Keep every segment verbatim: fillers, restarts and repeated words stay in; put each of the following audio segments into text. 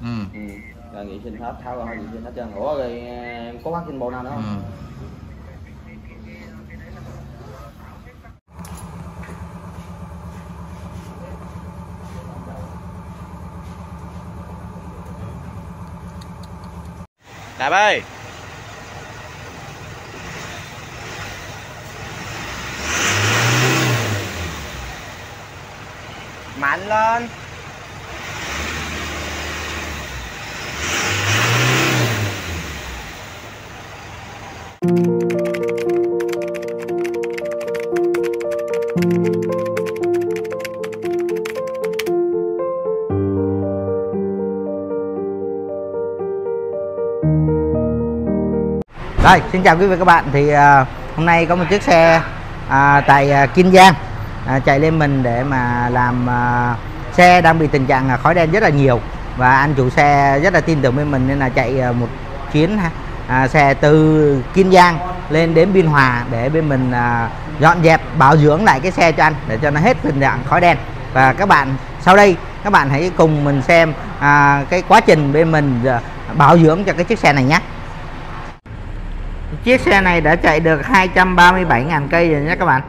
ừ. ừ. Rồi nghị sinh hết, tháo ra nghị sinh hết trơn. Ủa rồi em có phát sinh bộ nào nữa không? Ừ. Đạp ơi. Mạnh lên. Rồi, xin chào quý vị các bạn. Thì à, hôm nay có một chiếc xe à, tại à, Kiên Giang à, chạy lên mình để mà làm à, xe đang bị tình trạng khói đen rất là nhiều, và anh chủ xe rất là tin tưởng với mình nên là chạy à, một chuyến à, xe từ Kiên Giang lên đến Biên Hòa để bên mình à, dọn dẹp bảo dưỡng lại cái xe cho anh để cho nó hết tình trạng khói đen. Và các bạn sau đây các bạn hãy cùng mình xem à, cái quá trình bên mình à, bảo dưỡng cho cái chiếc xe này nhé. Chiếc xe này đã chạy được hai trăm ba mươi bảy nghìn cây rồi nhé các bạn.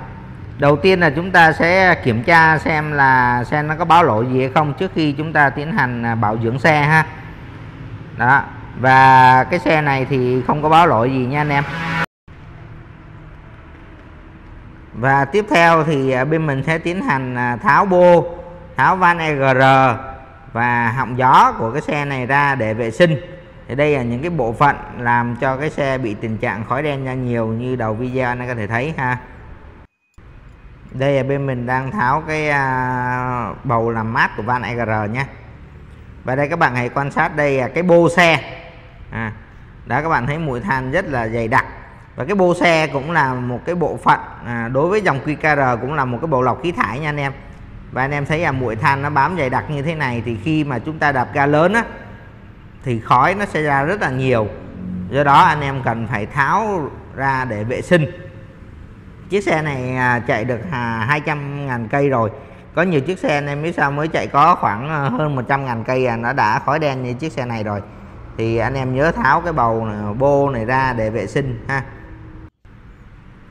Đầu tiên là chúng ta sẽ kiểm tra xem là xe nó có báo lỗi gì hay không trước khi chúng ta tiến hành bảo dưỡng xe ha. Đó, và cái xe này thì không có báo lỗi gì nha anh em. Và tiếp theo thì bên mình sẽ tiến hành tháo bô, tháo van e giê rờ và họng gió của cái xe này ra để vệ sinh. Thì đây là những cái bộ phận làm cho cái xe bị tình trạng khói đen ra nhiều như đầu video anh có thể thấy ha. Đây là bên mình đang tháo cái bầu làm mát của van e giê rờ nhé. Và đây các bạn hãy quan sát, đây là cái bô xe à, đó các bạn thấy mùi than rất là dày đặc. Và cái bô xe cũng là một cái bộ phận à, đối với dòng quy ca rờ cũng là một cái bộ lọc khí thải nha anh em. Và anh em thấy là mùi than nó bám dày đặc như thế này thì khi mà chúng ta đạp ga lớn á thì khói nó sẽ ra rất là nhiều, do đó anh em cần phải tháo ra để vệ sinh. Chiếc xe này chạy được hai trăm nghìn cây rồi. Có nhiều chiếc xe anh em biết sao mới chạy có khoảng hơn một trăm nghìn cây à, nó đã khói đen như chiếc xe này rồi. Thì anh em nhớ tháo cái bầu này, bô này ra để vệ sinh ha.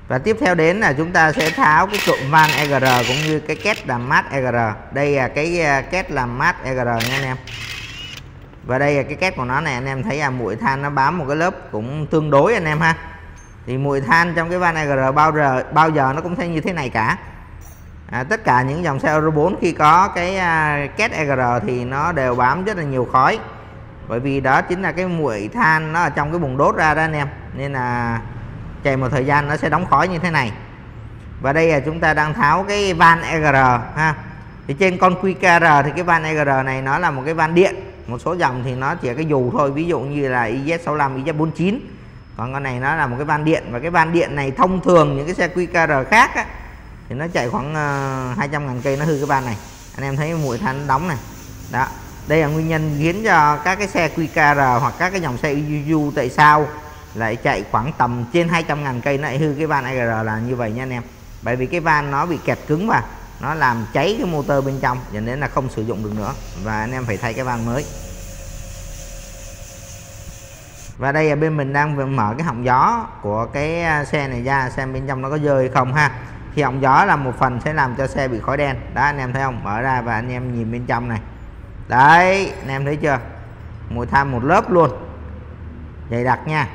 Và tiếp theo đến là chúng ta sẽ tháo cái cụm van e giê rờ cũng như cái két làm mát e giê rờ. Đây là cái két làm mát e giê rờ nha anh em. Và đây là cái két của nó này, anh em thấy là muội than nó bám một cái lớp cũng tương đối anh em ha. Thì muội than trong cái van e giê rờ bao giờ bao giờ nó cũng thấy như thế này cả à, tất cả những dòng xe Euro bốn khi có cái uh, két e giê rờ thì nó đều bám rất là nhiều khói. Bởi vì đó chính là cái muội than nó ở trong cái bùng đốt ra đó anh em. Nên là chạy một thời gian nó sẽ đóng khói như thế này. Và đây là chúng ta đang tháo cái van e giê rờ ha. Thì trên con quy ca rờ thì cái van e giê rờ này nó là một cái van điện. Một số dòng thì nó chỉ là cái dù thôi, ví dụ như là I Z sáu mươi lăm, I Z bốn mươi chín. Còn con này nó là một cái van điện. Và cái van điện này thông thường những cái xe quy ca rờ khác á, thì nó chạy khoảng uh, hai trăm nghìn cây nó hư cái van này. Anh em thấy mùi than đóng này. Đó, đây là nguyên nhân khiến cho các cái xe quy ca rờ hoặc các cái dòng xe Isuzu tại sao lại chạy khoảng tầm trên hai trăm nghìn cây nó lại hư cái van e giê rờ là như vậy nha anh em. Bởi vì cái van nó bị kẹt cứng vào, nó làm cháy cái motor bên trong dẫn đến là không sử dụng được nữa, và anh em phải thay cái van mới. Và đây là bên mình đang mở cái họng gió của cái xe này ra xem bên trong nó có dơ hay không ha. Thì họng gió là một phần sẽ làm cho xe bị khói đen đó anh em thấy không, mở ra và anh em nhìn bên trong này đấy, anh em thấy chưa, mùi than một lớp luôn dày đặc nha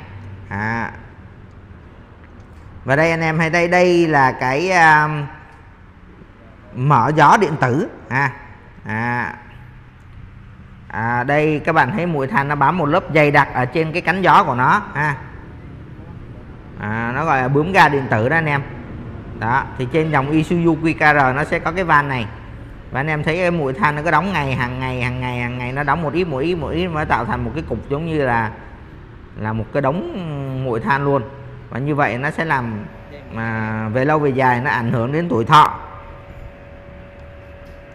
à. Và đây anh em thấy đây đây là cái um, mở gió điện tử ha à. À, đây các bạn thấy mùi than nó bám một lớp dày đặc ở trên cái cánh gió của nó ha à, nó gọi là bướm ga điện tử đó anh em. Đó thì trên dòng Isuzu quy ca rờ nó sẽ có cái van này, và anh em thấy cái mùi than nó cứ đóng ngày hàng ngày hàng ngày hàng ngày nó đóng một ít một ít một ít mới tạo thành một cái cục giống như là là một cái đống mùi than luôn. Và như vậy nó sẽ làm mà về lâu về dài nó ảnh hưởng đến tuổi thọ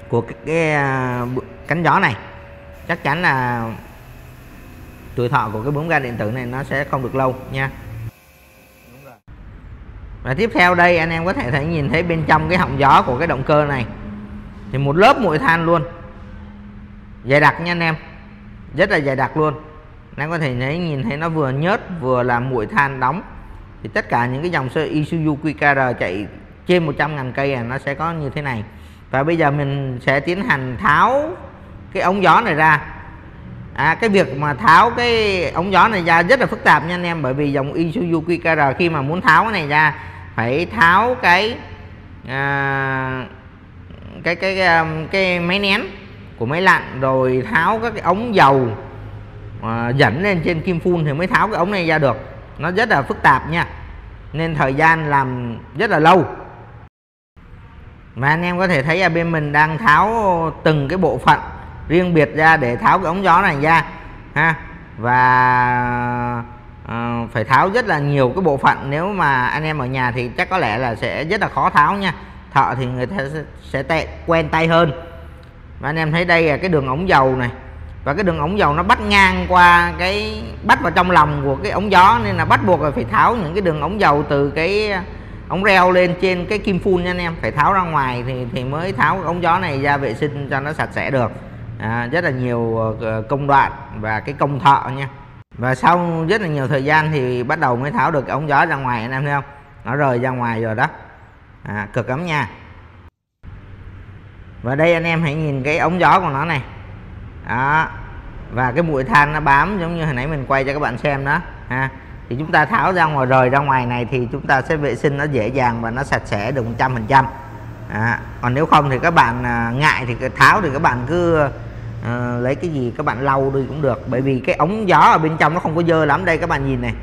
của cái, cái uh, cánh gió này. Chắc chắn là tuổi thọ của cái bướm ga điện tử này nó sẽ không được lâu nha. Và tiếp theo đây anh em có thể thấy nhìn thấy bên trong cái họng gió của cái động cơ này thì một lớp muội than luôn dày đặc nha anh em. rất là dày đặc luôn. Anh có thể thấy, nhìn thấy nó vừa nhớt vừa là muội than đóng. Thì tất cả những cái dòng xe Isuzu quy ca rờ chạy trên một trăm ngàn cây là nó sẽ có như thế này. Và bây giờ mình sẽ tiến hành tháo cái ống gió này ra. À, cái việc mà tháo cái ống gió này ra rất là phức tạp nha anh em, bởi vì dòng Isuzu quy ca rờ khi mà muốn tháo cái này ra phải tháo cái à, cái, cái cái cái máy nén của máy lạnh, rồi tháo các cái ống dầu à, dẫn lên trên kim phun thì mới tháo cái ống này ra được. Nó rất là phức tạp nha, nên thời gian làm rất là lâu. Mà anh em có thể thấy ở bên mình đang tháo từng cái bộ phận riêng biệt ra để tháo cái ống gió này ra ha. Và à, phải tháo rất là nhiều cái bộ phận. Nếu mà anh em ở nhà thì chắc có lẽ là sẽ rất là khó tháo nha. Thợ thì người ta sẽ tệ, quen tay hơn. Và anh em thấy đây là cái đường ống dầu này. Và cái đường ống dầu nó bắt ngang qua cái, bắt vào trong lòng của cái ống gió, nên là bắt buộc là phải tháo những cái đường ống dầu từ cái ống reo lên trên cái kim phun nha anh em. Phải tháo ra ngoài thì, thì mới tháo cái ống gió này ra vệ sinh cho nó sạch sẽ được. À, rất là nhiều công đoạn và cái công thợ nha. Và sau rất là nhiều thời gian thì bắt đầu mới tháo được cái ống gió ra ngoài, anh em thấy không? Nó rời ra ngoài rồi đó. À, cực lắm nha. Và đây anh em hãy nhìn cái ống gió của nó này. Đó. Và cái mũi than nó bám giống như hồi nãy mình quay cho các bạn xem đó ha. Thì chúng ta tháo ra ngoài, rời ra ngoài này thì chúng ta sẽ vệ sinh nó dễ dàng và nó sạch sẽ được một trăm phần trăm. À, còn nếu không thì các bạn ngại thì tháo thì các bạn cứ à, lấy cái gì các bạn lau đi cũng được, bởi vì cái ống gió ở bên trong nó không có dơ lắm. Đây các bạn nhìn này,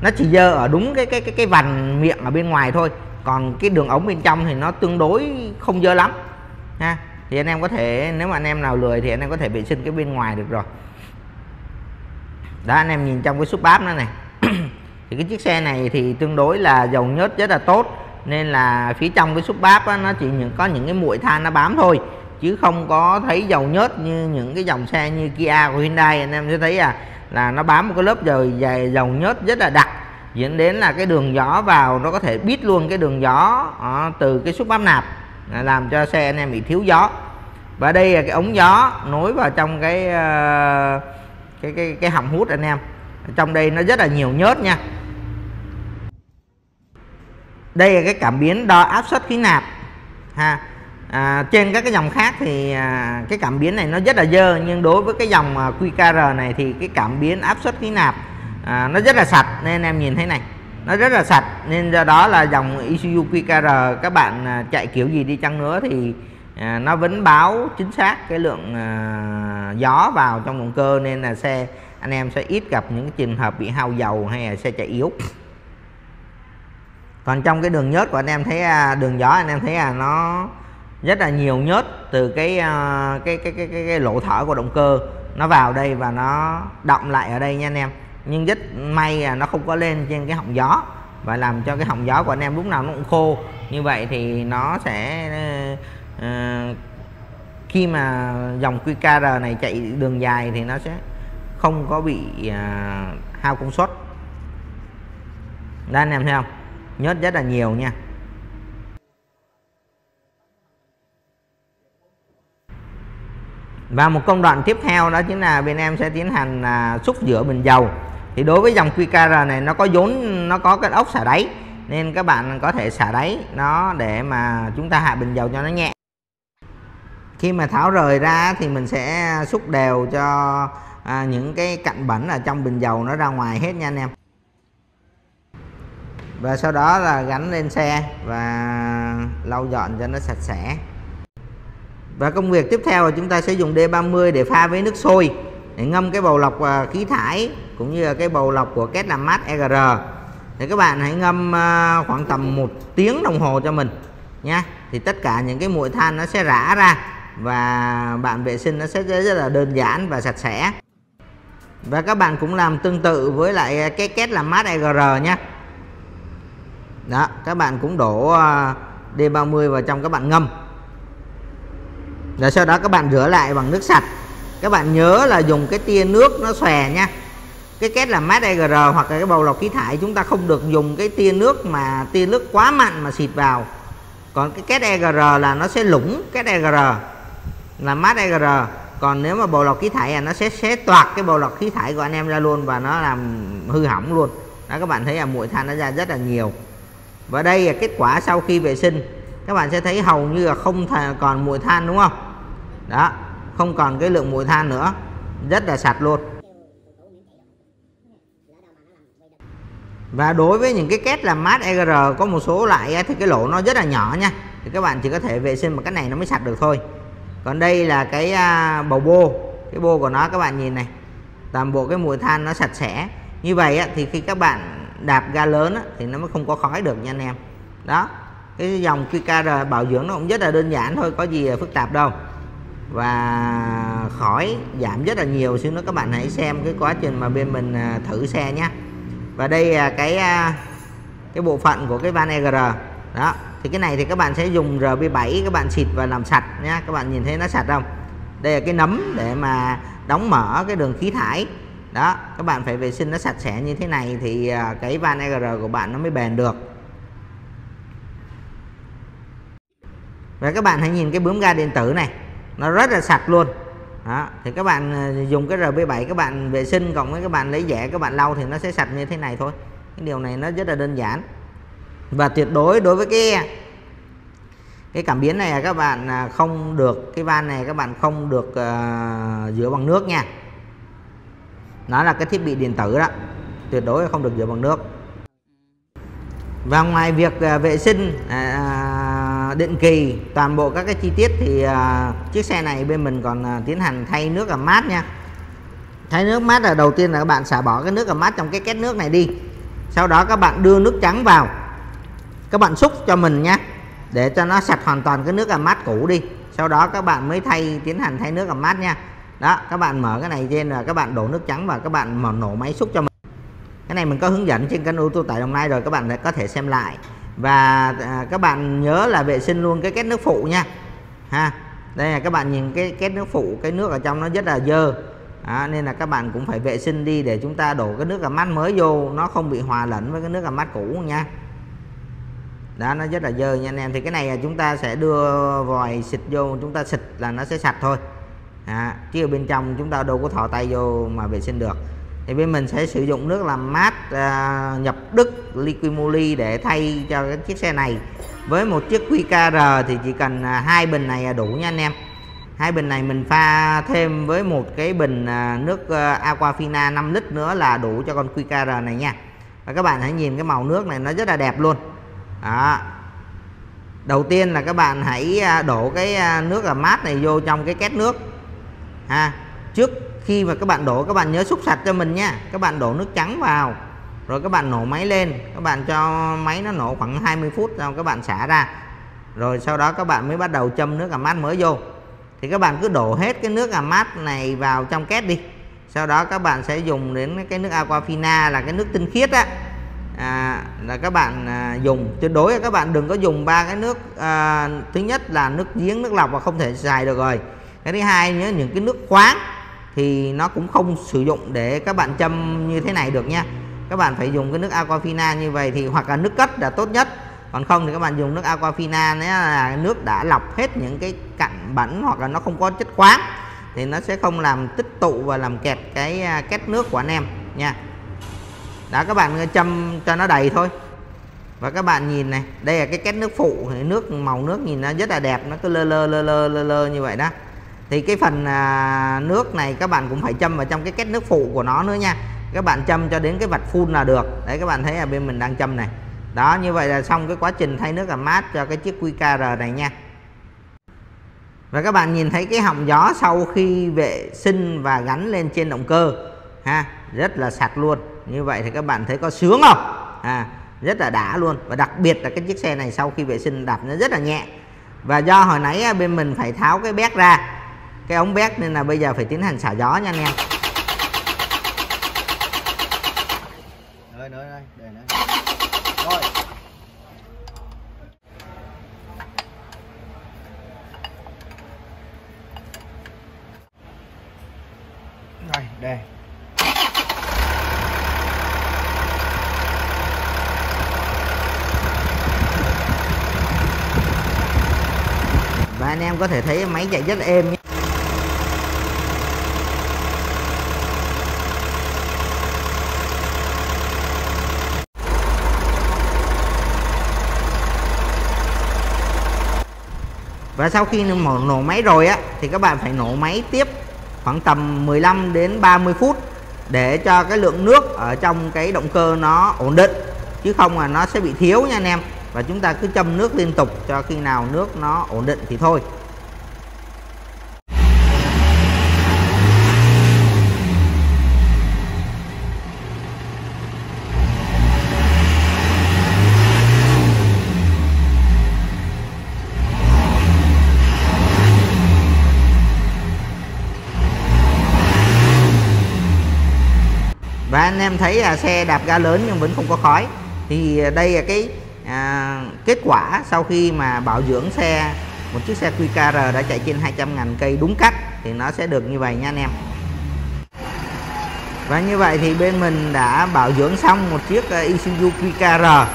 nó chỉ dơ ở đúng cái cái cái cái vành miệng ở bên ngoài thôi, còn cái đường ống bên trong thì nó tương đối không dơ lắm ha. Thì anh em có thể, nếu mà anh em nào lười thì anh em có thể vệ sinh cái bên ngoài được rồi đó. Anh em nhìn trong cái súp bát nữa này thì cái chiếc xe này thì tương đối là dầu nhớt rất là tốt, nên là phía trong cái súp bát á, nó chỉ những có những cái muội than nó bám thôi, chứ không có thấy dầu nhớt như những cái dòng xe như Kia của Hyundai. Anh em sẽ thấy à, là nó bám một cái lớp dầu dày, dầu nhớt rất là đặc, dẫn đến là cái đường gió vào nó có thể bít luôn cái đường gió à, từ cái súp bát nạp, làm cho xe anh em bị thiếu gió. Và đây là cái ống gió nối vào trong cái uh, cái cái cái hầm hút anh em. Trong đây nó rất là nhiều nhớt nha. Đây là cái cảm biến đo áp suất khí nạp ha. À, trên các cái dòng khác thì à, cái cảm biến này nó rất là dơ, nhưng đối với cái dòng à, quy ca rờ này thì cái cảm biến áp suất khí nạp à, nó rất là sạch, nên em nhìn thấy này, nó rất là sạch, nên do đó là dòng Isuzu quy ca rờ các bạn à, chạy kiểu gì đi chăng nữa thì à, nó vẫn báo chính xác cái lượng à, gió vào trong động cơ, nên là xe anh em sẽ ít gặp những trường hợp bị hao dầu hay là xe chạy yếu. Còn trong cái đường nhớt của anh em thấy à, đường gió anh em thấy là nó rất là nhiều nhớt từ cái cái, cái cái cái cái lỗ thở của động cơ, nó vào đây và nó đọng lại ở đây nha anh em. Nhưng rất may là nó không có lên trên cái họng gió và làm cho cái họng gió của anh em lúc nào nó cũng khô. Như vậy thì nó sẽ uh, khi mà dòng quy ca rờ này chạy đường dài thì nó sẽ không có bị uh, hao công suất. Đây anh em thấy không, nhớt rất là nhiều nha. Và một công đoạn tiếp theo đó chính là bên em sẽ tiến hành à, xúc rửa bình dầu. Thì đối với dòng quy ca rờ này nó có vốn, nó có cái ốc xả đáy, nên các bạn có thể xả đáy nó để mà chúng ta hạ bình dầu cho nó nhẹ. Khi mà tháo rời ra thì mình sẽ xúc đều cho à, những cái cặn bẩn ở trong bình dầu nó ra ngoài hết nha anh em. Và sau đó là gắn lên xe và lau dọn cho nó sạch sẽ. Và công việc tiếp theo là chúng ta sẽ dùng D ba mươi để pha với nước sôi để ngâm cái bầu lọc khí thải cũng như là cái bầu lọc của két làm mát E G R. Thì các bạn hãy ngâm khoảng tầm một tiếng đồng hồ cho mình nha. Thì tất cả những cái muội than nó sẽ rã ra và bạn vệ sinh nó sẽ rất là đơn giản và sạch sẽ. Và các bạn cũng làm tương tự với lại cái két làm mát E G R nhé. Đó, các bạn cũng đổ D ba mươi vào trong, các bạn ngâm. Rồi sau đó các bạn rửa lại bằng nước sạch. Các bạn nhớ là dùng cái tia nước nó xòe nha. Cái két làm mát E G R hoặc là cái bầu lọc khí thải chúng ta không được dùng cái tia nước mà tia nước quá mạnh mà xịt vào. Còn cái két E G R là nó sẽ lủng két E G R, làm mát E G R Còn nếu mà bộ lọc khí thải là nó sẽ xé toạc cái bộ lọc khí thải của anh em ra luôn và nó làm hư hỏng luôn. Đó, các bạn thấy là muội than nó ra rất là nhiều. Và đây là kết quả sau khi vệ sinh. Các bạn sẽ thấy hầu như là không còn muội than, đúng không? Đó, không còn cái lượng muội than nữa. Rất là sạch luôn. Và đối với những cái két làm mát e giê rờ có một số loại thì cái lỗ nó rất là nhỏ nha, thì các bạn chỉ có thể vệ sinh bằng cách này nó mới sạch được thôi. Còn đây là cái bầu bô, cái bô của nó các bạn nhìn này, toàn bộ cái mùi than nó sạch sẽ. Như vậy thì khi các bạn đạp ga lớn thì nó mới không có khói được nha anh em. Đó, cái dòng quy ca rờ bảo dưỡng nó cũng rất là đơn giản thôi, có gì phức tạp đâu. Và khói giảm rất là nhiều. Xíu nữa các bạn hãy xem cái quá trình mà bên mình thử xe nhé. Và đây là cái cái bộ phận của cái van e giê rờ. Đó, thì cái này thì các bạn sẽ dùng R B bảy các bạn xịt và làm sạch nhá. Các bạn nhìn thấy nó sạch không? Đây là cái nấm để mà đóng mở cái đường khí thải. Đó, các bạn phải vệ sinh nó sạch sẽ như thế này thì cái van e giê rờ của bạn nó mới bền được. Và các bạn hãy nhìn cái bướm ga điện tử này, nó rất là sạch luôn. Đó, thì các bạn dùng cái R B bảy các bạn vệ sinh cộng với các bạn lấy dẻ các bạn lau thì nó sẽ sạch như thế này thôi. Cái điều này nó rất là đơn giản. Và tuyệt đối đối với cái cái cảm biến này các bạn không được, cái van này các bạn không được uh, rửa bằng nước nha. Nó là cái thiết bị điện tử đó, tuyệt đối không được rửa bằng nước. Và ngoài việc uh, vệ sinh uh, định kỳ toàn bộ các cái chi tiết thì uh, chiếc xe này bên mình còn uh, tiến hành thay nước làm mát nha. Thay nước mát là đầu tiên là các bạn xả bỏ cái nước làm mát trong cái két nước này đi. Sau đó các bạn đưa nước trắng vào, các bạn xúc cho mình nha, để cho nó sạch hoàn toàn cái nước làm mát cũ đi. Sau đó các bạn mới thay, tiến hành thay nước làm mát nha. Đó, các bạn mở cái này trên là các bạn đổ nước trắng và các bạn mở nổ máy xúc cho mình. Cái này mình có hướng dẫn trên kênh Ô Tô Tải Đồng Nai rồi, các bạn có thể xem lại. Và à, các bạn nhớ là vệ sinh luôn cái két nước phụ nha. Ha, đây là các bạn nhìn cái két nước phụ, cái nước ở trong nó rất là dơ. À, nên là các bạn cũng phải vệ sinh đi để chúng ta đổ cái nước làm mát mới vô, nó không bị hòa lẫn với cái nước làm mát cũ nha. Đó, nó rất là dơ nha anh em. Thì cái này là chúng ta sẽ đưa vòi xịt vô, chúng ta xịt là nó sẽ sạch thôi. À, chứ ở bên trong chúng ta đâu có thò tay vô mà vệ sinh được. Thì bên mình sẽ sử dụng nước làm mát à, nhập Đức Liqui Moly để thay cho cái chiếc xe này. Với một chiếc quy ca rờ thì chỉ cần hai bình này là đủ nha anh em. Hai bình này mình pha thêm với một cái bình nước Aquafina năm lít nữa là đủ cho con quy ca rờ này nha. Và các bạn hãy nhìn cái màu nước này nó rất là đẹp luôn. Đó. Đầu tiên là các bạn hãy đổ cái nước làm mát này vô trong cái két nước. Ha. Trước khi mà các bạn đổ các bạn nhớ xúc sạch cho mình nha. Các bạn đổ nước trắng vào rồi các bạn nổ máy lên, các bạn cho máy nó nổ khoảng hai mươi phút rồi các bạn xả ra. Rồi sau đó các bạn mới bắt đầu châm nước làm mát mới vô. Thì các bạn cứ đổ hết cái nước làm mát này vào trong két đi. Sau đó các bạn sẽ dùng đến cái nước Aquafina là cái nước tinh khiết á. À, là các bạn à, dùng tuyệt đối là các bạn đừng có dùng ba cái nước à, thứ nhất là nước giếng, nước lọc và không thể xài được rồi. Cái thứ hai nhớ những cái nước khoáng thì nó cũng không sử dụng để các bạn châm như thế này được nha. Các bạn phải dùng cái nước Aquafina như vậy thì hoặc là nước cất là tốt nhất. Còn không thì các bạn dùng nước Aquafina là nước đã lọc hết những cái cặn bẩn hoặc là nó không có chất khoáng thì nó sẽ không làm tích tụ và làm kẹt cái két nước của anh em nha. Đó, các bạn châm cho nó đầy thôi. Và các bạn nhìn này, đây là cái két nước phụ, nước màu nước nhìn nó rất là đẹp, nó cứ lơ lơ lơ lơ lơ lơ như vậy đó. Thì cái phần nước này các bạn cũng phải châm vào trong cái két nước phụ của nó nữa nha. Các bạn châm cho đến cái vạch phun là được. Đấy, các bạn thấy là bên mình đang châm này. Đó, như vậy là xong cái quá trình thay nước làm mát cho cái chiếc quy ca rờ này nha. Và các bạn nhìn thấy cái họng gió sau khi vệ sinh và gắn lên trên động cơ ha, rất là sạch luôn. Như vậy thì các bạn thấy có sướng không? À, rất là đã luôn. Và đặc biệt là cái chiếc xe này sau khi vệ sinh đạp nó rất là nhẹ. Và do hồi nãy bên mình phải tháo cái béc ra, cái ống béc, nên là bây giờ phải tiến hành xả gió nha anh em. Rồi, đây. Và anh em có thể thấy máy chạy rất êm nhé. Và sau khi nổ máy rồi á thì các bạn phải nổ máy tiếp khoảng tầm mười lăm đến ba mươi phút để cho cái lượng nước ở trong cái động cơ nó ổn định, chứ không là nó sẽ bị thiếu nha anh em. Và chúng ta cứ châm nước liên tục cho khi nào nước nó ổn định thì thôi. Và anh em thấy là xe đạp ga lớn nhưng vẫn không có khói, thì đây là cái à, kết quả sau khi mà bảo dưỡng xe. Một chiếc xe quy ca rờ đã chạy trên hai trăm ngàn cây đúng cách thì nó sẽ được như vậy nha anh em. Và như vậy thì bên mình đã bảo dưỡng xong một chiếc Isuzu quy ca rờ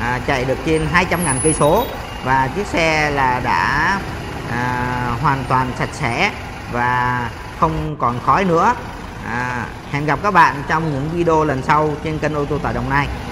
à, chạy được trên hai trăm ngàn cây số, và chiếc xe là đã à, hoàn toàn sạch sẽ và không còn khói nữa. À, hẹn gặp các bạn trong những video lần sau trên kênh Ô Tô Tải Đồng Nai.